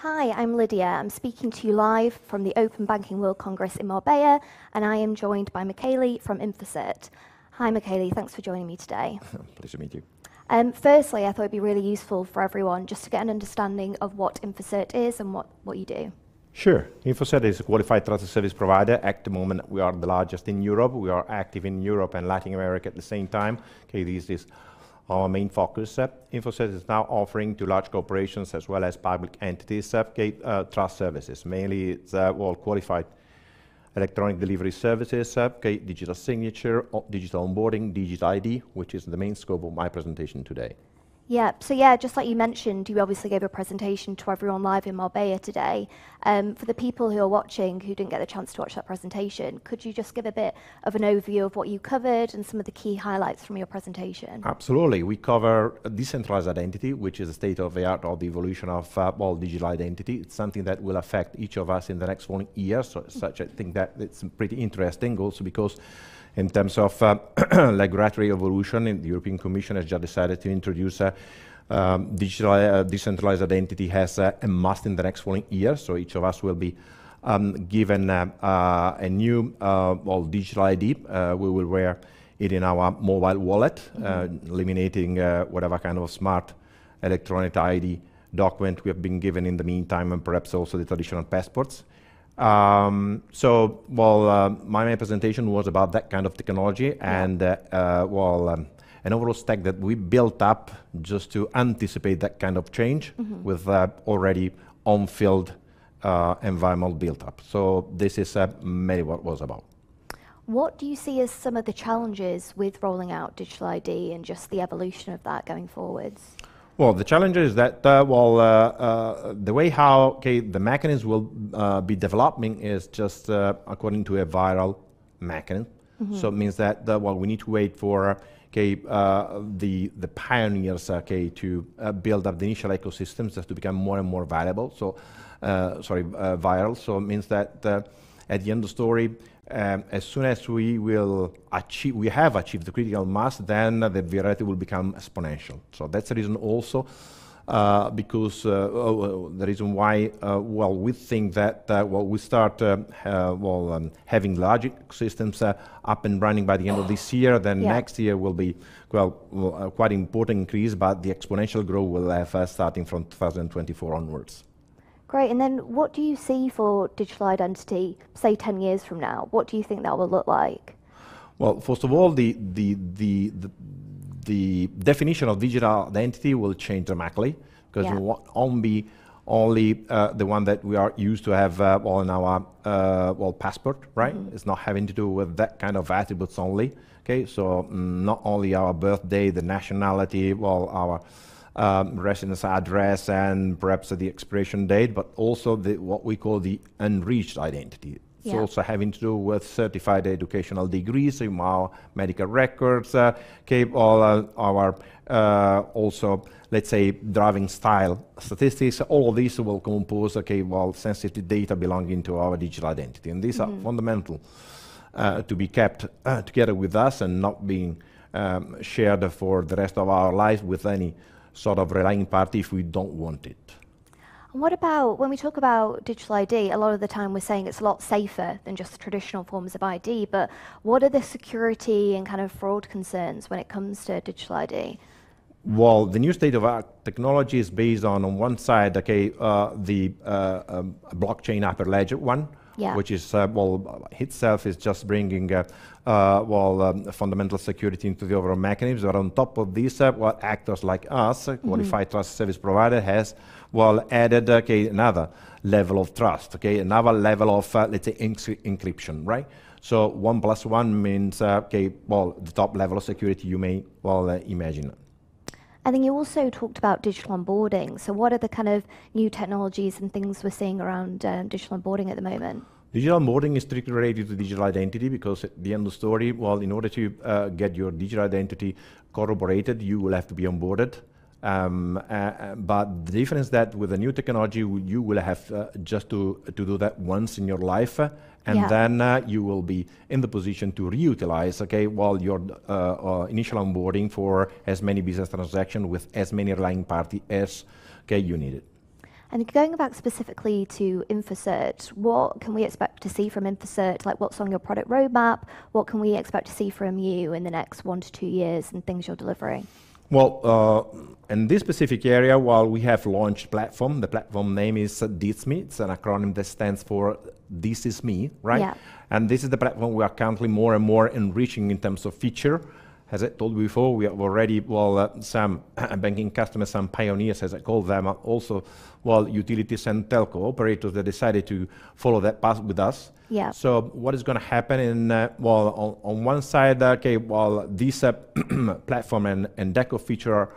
Hi, I'm Lydia. I'm speaking to you live from the Open Banking World Congress in Marbella, and I am joined by Michele from InfoCert. Hi, Michele. Thanks for joining me today. Pleasure to meet you. Firstly, I thought it'd be really useful for everyone just to get an understanding of what InfoCert is and what you do. Sure. InfoCert is a qualified trusted service provider. At the moment, we are the largest in Europe. We are active in Europe and Latin America at the same time. Okay, this is our main focus. InfoCert is now offering to large corporations as well as public entities trust services. Mainly it's qualified electronic delivery services, digital signature, digital onboarding, DigitalID, which is the main scope of my presentation today. Yeah, so yeah, just like you mentioned, you obviously gave a presentation to everyone live in Marbella today. For the people who are watching who didn't get the chance to watch that presentation, could you just give a bit of an overview of what you covered and some of the key highlights from your presentation? Absolutely. We cover decentralized identity, which is the state of the art of the evolution of all digital identity. It's something that will affect each of us in the next 1 year, so such I think that it's pretty interesting also because in terms of regulatory evolution, the European Commission has just decided to introduce digital decentralized identity as a must in the next 1 year. So each of us will be given a new digital ID. We will wear it in our mobile wallet, eliminating whatever kind of smart electronic ID document we have been given in the meantime, and perhaps also the traditional passports. My presentation was about that kind of technology and an overall stack that we built up just to anticipate that kind of change with already on-field environment built up. So this is mainly what it was about. What do you see as some of the challenges with rolling out digital ID and just the evolution of that going forwards? Well, the challenge is that the way how the mechanism will be developing is just according to a viral mechanism. So it means that we need to wait for the pioneers to build up the initial ecosystems just to become more and more valuable. So, viral. So it means that at the end of the story, as soon as we have achieved the critical mass, then the virality will become exponential. So that's the reason also because the reason why we think that we start having large systems up and running by the end of this year, then next year will be quite important increase, but the exponential growth will have starting from 2024 onwards. Great, and then what do you see for digital identity, say 10 years from now? What do you think that will look like? Well, first of all, the definition of digital identity will change dramatically because it won't be only the one that we are used to have on our passport, right? It's not having to do with that kind of attributes only, okay? So not only our birthday, the nationality, our residence address and perhaps the expiration date, but also what we call the enriched identity. It's also having to do with certified educational degrees, our medical records, our also, let's say, driving style statistics. All of these will compose sensitive data belonging to our digital identity, and these are fundamental to be kept together with us and not being shared for the rest of our life with any sort of relying party if we don't want it. And what about, when we talk about digital ID, a lot of the time we're saying it's a lot safer than just traditional forms of ID, but what are the security and kind of fraud concerns when it comes to digital ID? Well, the new state of our technology is based on one side, the blockchain hyperledger one, which is, itself is just bringing, fundamental security into the overall mechanism. But on top of this, actors like us, qualified trust service provider, has, added, another level of trust, another level of, let's say, encryption, right? So 1+1 means, the top level of security you may, imagine. I think you also talked about digital onboarding. So what are the kind of new technologies and things we're seeing around digital onboarding at the moment? Digital onboarding is strictly related to digital identity because at the end of the story, in order to get your digital identity corroborated, you will have to be onboarded. But the difference that with the new technology, you will have just to do that once in your life, and then you will be in the position to reutilize, your initial onboarding for as many business transactions with as many relying parties as you need it. And going back specifically to InfoCert, what can we expect to see from InfoCert? Like, what's on your product roadmap? What can we expect to see from you in the next 1 to 2 years and things you're delivering? Well, in this specific area, while we have launched platform, the platform name is DITSME. It's an acronym that stands for This Is Me, right? Yeah. And this is the platform we are currently more and more enriching in terms of feature. As I told you before, we have already, well, some banking customers, some pioneers, as I call them, are also, well, utilities and telco operators that decided to follow that path with us. Yeah. So what is going to happen in, well, on one side, okay, well, this platform and DECO feature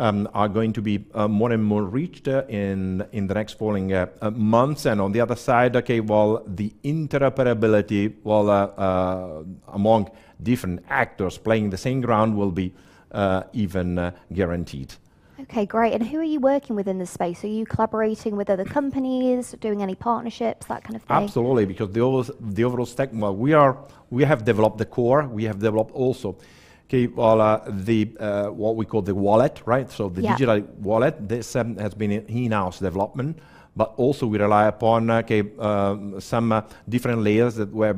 are going to be more and more reached in the next following months. And on the other side, okay, well, the interoperability, well, among different actors playing the same ground will be even guaranteed. Okay, great. And who are you working with in this space? Are you collaborating with other companies, doing any partnerships, that kind of thing? Absolutely, because the overall stack, well, we have developed the core, we have developed also, okay, well, what we call the wallet, right? So the digital wallet, this has been in-house development, but also we rely upon, okay, some different layers that were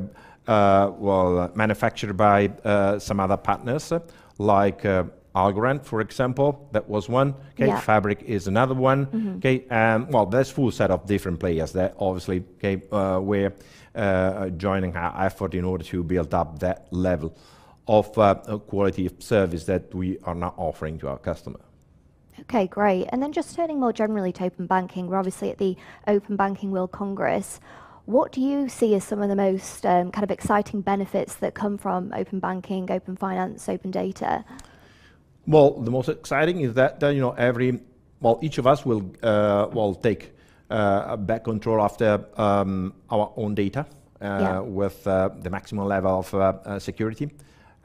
manufactured by some other partners, like Algorand, for example. That was one. Okay, yeah. Fabric is another one. Mm-hmm. Okay, and well, there's full set of different players that obviously, okay, were joining our effort in order to build up that level of quality of service that we are now offering to our customer. Okay, great. And then just turning more generally to open banking, we're obviously at the Open Banking World Congress. What do you see as some of the most kind of exciting benefits that come from open banking, open finance, open data? Well, the most exciting is that, you know, each of us will take back control after our own data with the maximum level of security,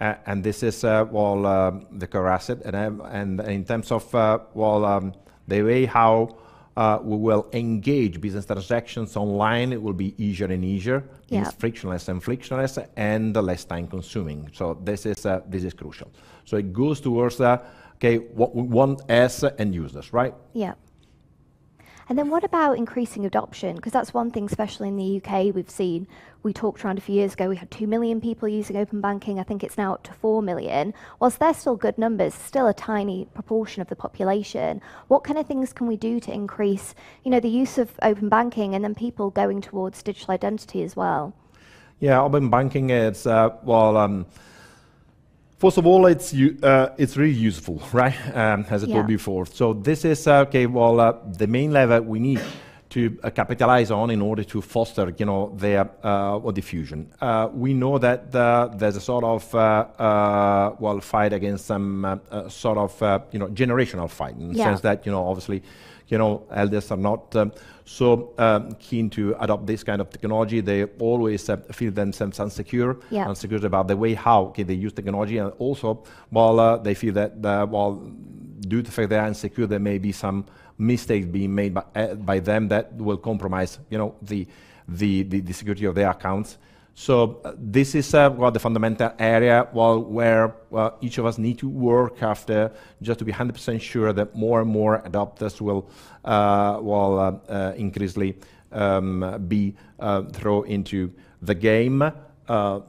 and this is the core asset. And in terms of the way how we will engage business transactions online, it will be easier and easier. Yeah. It's frictionless and frictionless and less time consuming. So this is crucial. So it goes towards okay, what we want as end users, right? Yeah. And then what about increasing adoption? Because that's one thing, especially in the UK, we've seen. We talked around a few years ago, we had 2 million people using open banking. I think it's now up to 4 million. Whilst they're still good numbers, still a tiny proportion of the population. What kind of things can we do to increase, you know, the use of open banking and then people going towards digital identity as well? Yeah, open banking is, first of all, it's really useful, right? As I told before. So this is the main lever we need to capitalize on in order to foster, you know, their diffusion. We know that there's a sort of fight against some sort of generational fight in the sense that, you know, obviously, you know, elders are not so keen to adopt this kind of technology. They always feel themselves unsecure, unsecure about the way how they use technology, and also, they feel that, due to the fact they are insecure, there may be some mistakes being made by them that will compromise, you know, the security of their accounts. So this is the fundamental area where each of us need to work after, just to be 100% sure that more and more adopters will increasingly be thrown into the game.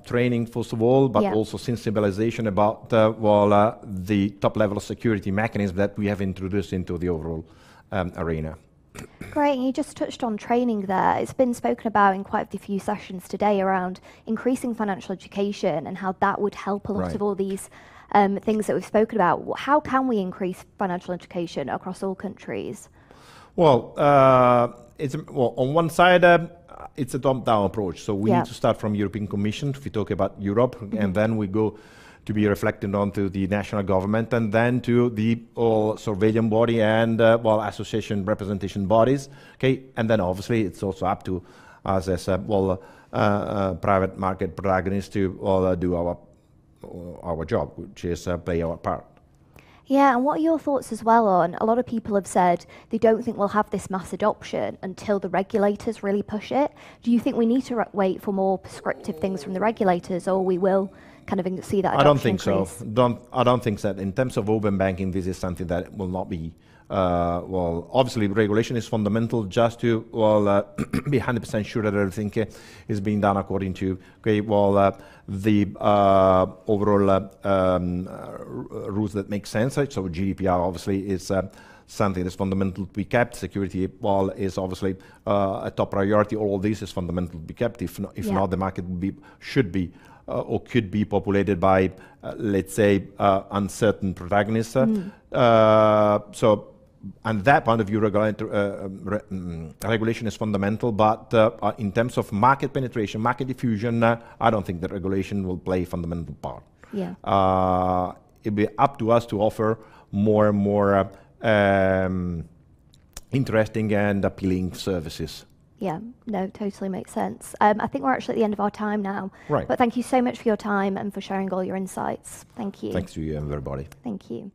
Training, first of all, but also sensibilization about the top level of security mechanism that we have introduced into the overall arena. Great, and you just touched on training there. It's been spoken about in quite a few sessions today around increasing financial education and how that would help a lot of all these things that we've spoken about. How can we increase financial education across all countries? Well, on one side, it's a top-down approach. So we need to start from European Commission, if we talk about Europe, and then we go to be reflected on to the national government, and then to the surveillance body and association representation bodies. Okay, and then obviously it's also up to us as private market protagonists to do our job, which is play our part. Yeah, and what are your thoughts as well on, a lot of people have said they don't think we'll have this mass adoption until the regulators really push it. Do you think we need to wait for more prescriptive things from the regulators, or we will kind of see that adoption increase? I don't think so. I don't think so. In terms of open banking, this is something that will not be well, obviously regulation is fundamental just to, well, be 100% sure that everything is being done according to, okay, well, the overall rules that make sense. So GDPR obviously is something that's fundamental to be kept. Security, well, is obviously a top priority. All of this is fundamental to be kept. If not, the market would be, should be, or could be populated by, let's say, uncertain protagonists. So, and that point of view, regulation is fundamental, but in terms of market penetration, market diffusion, I don't think that regulation will play a fundamental part. Yeah. It'll be up to us to offer more and more interesting and appealing services. Yeah, no, totally makes sense. I think we're actually at the end of our time now. Right. But thank you so much for your time and for sharing all your insights. Thank you. Thanks to you and everybody. Thank you.